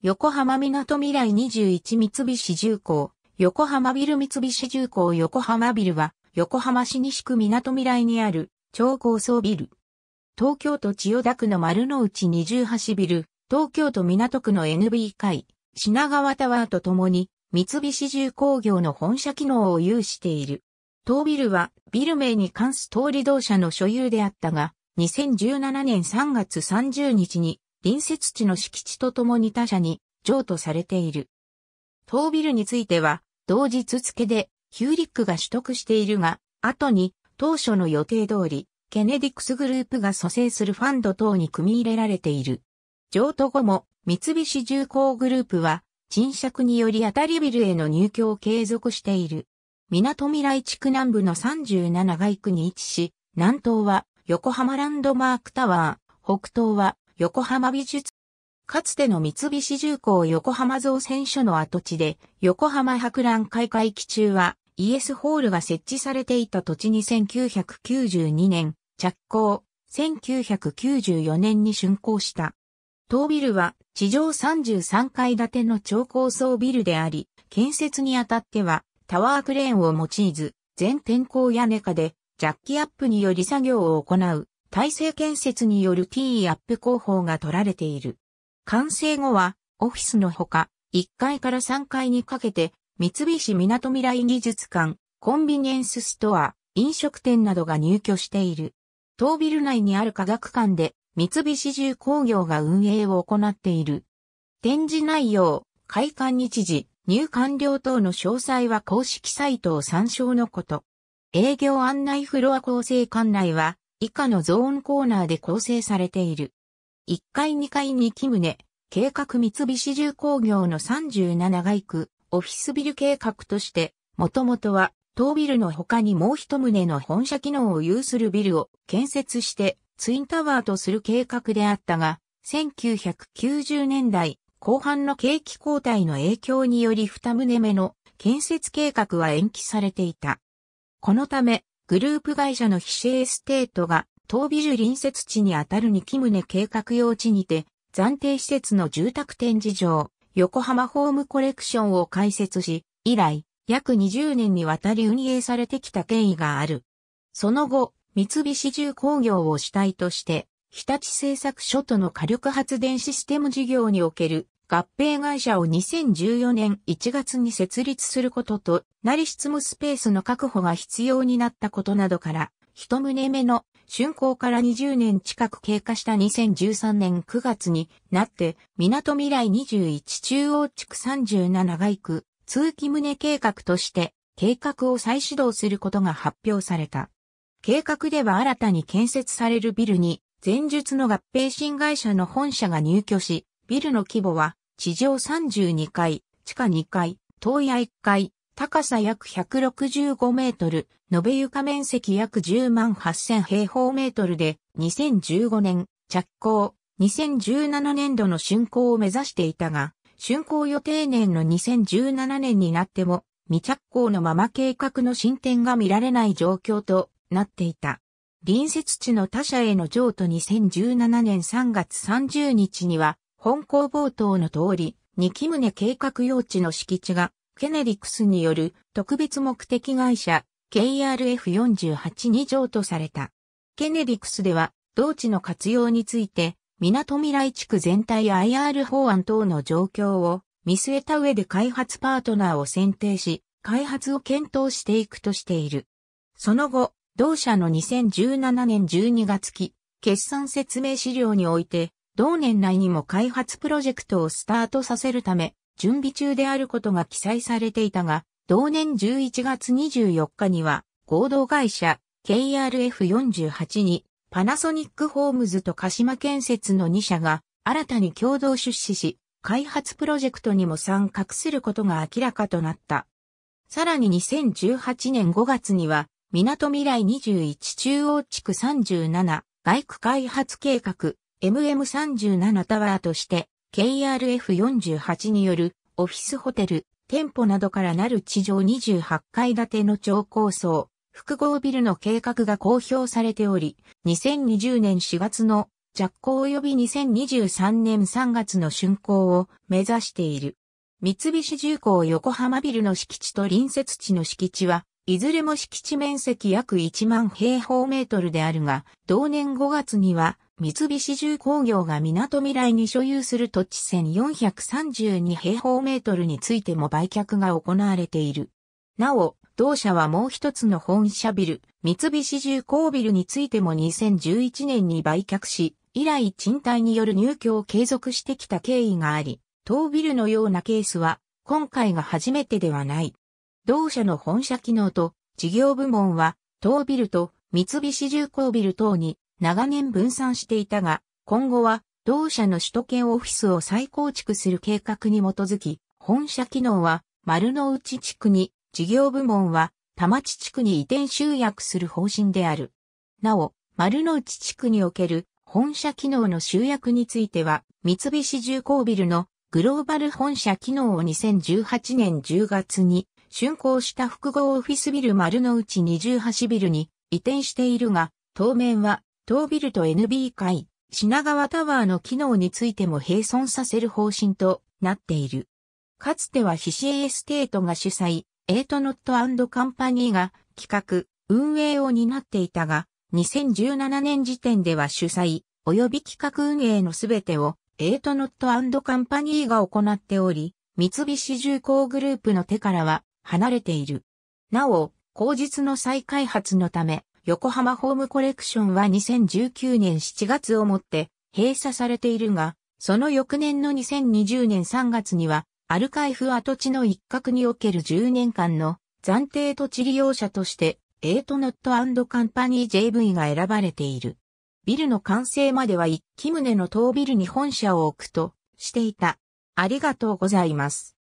横浜みなとみらい21三菱重工、横浜ビル三菱重工横浜ビルは、横浜市西区みなとみらいにある超高層ビル。東京都千代田区の丸の内28ビル、東京都港区の NB 階、品川タワーとともに、三菱重工業の本社機能を有している。当ビルは、ビル名に関す通り同社の所有であったが、2017年3月30日に、隣接地の敷地とともに他社に譲渡されている。当ビルについては、同日付でヒューリックが取得しているが、後に当初の予定通り、ケネディクスグループが組成するファンド等に組み入れられている。譲渡後も、三菱重工グループは、賃借により当たりビルへの入居を継続している。みなとみらい地区南部の37街区に位置し、南東は横浜ランドマークタワー、北東は横浜美術、かつての三菱重工横浜造船所の跡地で、横浜博覧会会期中は、イエスホールが設置されていた土地に1992年、着工、1994年に竣工した。当ビルは、地上33階建ての超高層ビルであり、建設にあたっては、タワークレーンを用いず、全天候屋根下で、ジャッキアップにより作業を行う。耐性建設による T アップ工法が取られている。完成後は、オフィスのほか、1階から3階にかけて、三菱みなとみらい技術館、コンビニエンスストア、飲食店などが入居している。当ビル内にある科学館で、三菱重工業が運営を行っている。展示内容、開館日時、入館料等の詳細は公式サイトを参照のこと。営業案内フロア構成館内は、以下のゾーンコーナーで構成されている。1階2階に2棟、計画三菱重工業の37街区、オフィスビル計画として、もともとは、当ビルの他にもう1棟の本社機能を有するビルを建設して、ツインタワーとする計画であったが、1990年代後半の景気後退の影響により2棟目の建設計画は延期されていた。このため、グループ会社の日成エステートが、当ビル隣接地にあたる2棟計画用地にて、暫定施設の住宅展示場、横浜ホームコレクションを開設し、以来、約20年にわたり運営されてきた経緯がある。その後、三菱重工業を主体として、日立製作所との火力発電システム事業における合併会社を2014年1月に設立することとなり執務スペースの確保が必要になったことなどから、一棟目の竣工から20年近く経過した2013年9月になって、みなとみらい21中央地区37街区、通気棟計画として計画を再始動することが発表された。計画では新たに建設されるビルに、前述の合併新会社の本社が入居し、ビルの規模は、地上32階、地下2階、棟屋1階、高さ約165メートル、延べ床面積約10万8000平方メートルで、2015年、着工、2017年度の竣工を目指していたが、竣工予定年の2017年になっても、未着工のまま計画の進展が見られない状況となっていた。隣接地の他社への譲渡2017年3月30日には、本項冒頭の通り、2棟計画用地の敷地が、ケネディクスによる特別目的会社、KRF48 に譲渡された。ケネディクスでは、同地の活用について、みなとみらい地区全体 IR 法案等の状況を見据えた上で開発パートナーを選定し、開発を検討していくとしている。その後、同社の2017年12月期、決算説明資料において、同年内にも開発プロジェクトをスタートさせるため、準備中であることが記載されていたが、同年11月24日には、合同会社 KRF48 に、パナソニックホームズと鹿島建設の2社が、新たに共同出資し、開発プロジェクトにも参画することが明らかとなった。さらに2018年5月には、みなとみらい21中央地区37、街区開発計画、MM37 タワーとして、KRF48 によるオフィスホテル、店舗などからなる地上28階建ての超高層、複合ビルの計画が公表されており、2020年4月の着工及び2023年3月の竣工を目指している。三菱重工横浜ビルの敷地と隣接地の敷地は、いずれも敷地面積約1万平方メートルであるが、同年5月には、三菱重工業が港未来に所有する土地1432平方メートルについても売却が行われている。なお、同社はもう一つの本社ビル、三菱重工ビルについても2011年に売却し、以来賃貸による入居を継続してきた経緯があり、当ビルのようなケースは今回が初めてではない。同社の本社機能と事業部門は当ビルと三菱重工ビル等に長年分散していたが、今後は同社の首都圏オフィスを再構築する計画に基づき、本社機能は丸の内地区に、事業部門は田町地区に移転集約する方針である。なお、丸の内地区における本社機能の集約については、三菱重工ビルのグローバル本社機能を2018年10月に竣工した複合オフィスビル丸の内28ビルに移転しているが、当面は当ビルと NB 階、品川タワーの機能についても併存させる方針となっている。かつてはヒシエエステートが主催、エイトノット&カンパニーが企画、運営を担っていたが、2017年時点では主催、及び企画運営のすべてを、エイトノット&カンパニーが行っており、三菱重工グループの手からは離れている。なお、後日の再開発のため、横浜ホームコレクションは2019年7月をもって閉鎖されているが、その翌年の2020年3月には、アルカイフ跡地の一角における10年間の暫定土地利用者として、エイトノット&カンパニー JV が選ばれている。ビルの完成までは1基棟の当ビルに本社を置くとしていた。ありがとうございます。